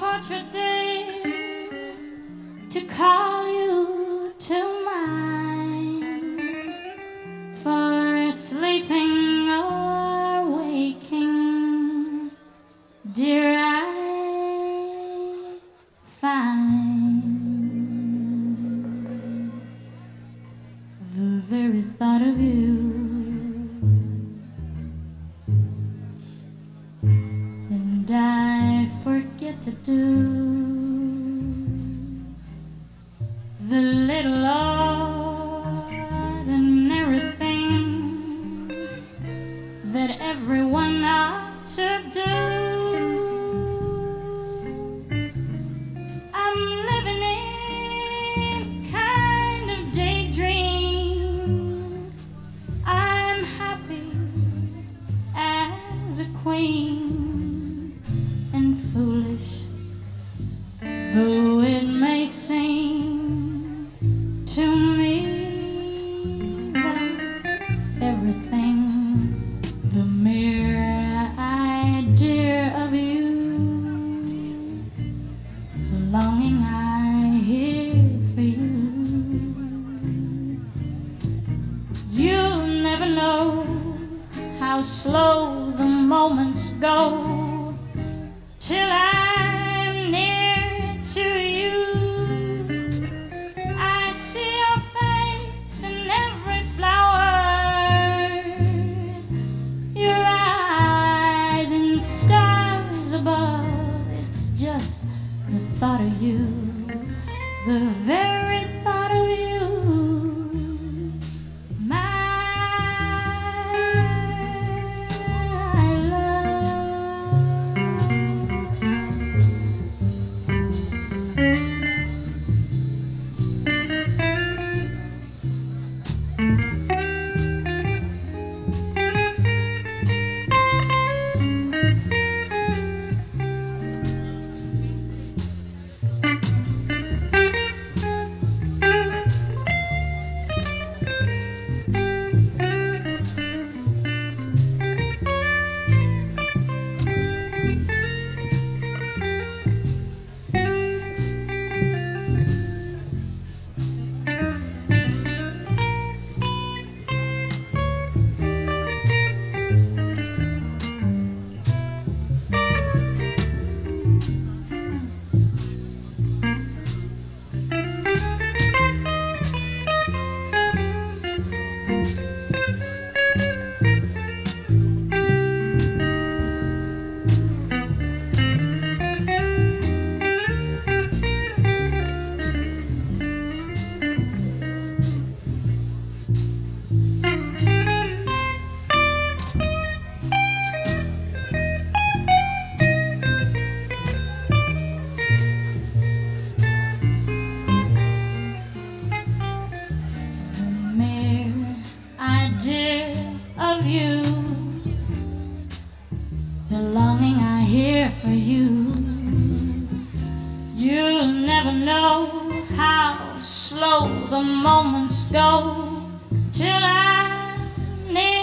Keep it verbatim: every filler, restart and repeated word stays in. portrait day to call you to mind, for sleeping or waking, dear, I find the very thought of you. To do the little ordinary things that everyone ought to do. I'm living in a kind of daydream. I'm happy as a queen. Though it may seem to me that everything the mere idea of you, the longing I hear for you, you'll never know how slow the moments go till I'm near to you. I see your face in every flower, your eyes in stars above. It's just the thought of you, the very thought of you, my love. The longing I hear for you, you'll never know how slow the moments go till I need.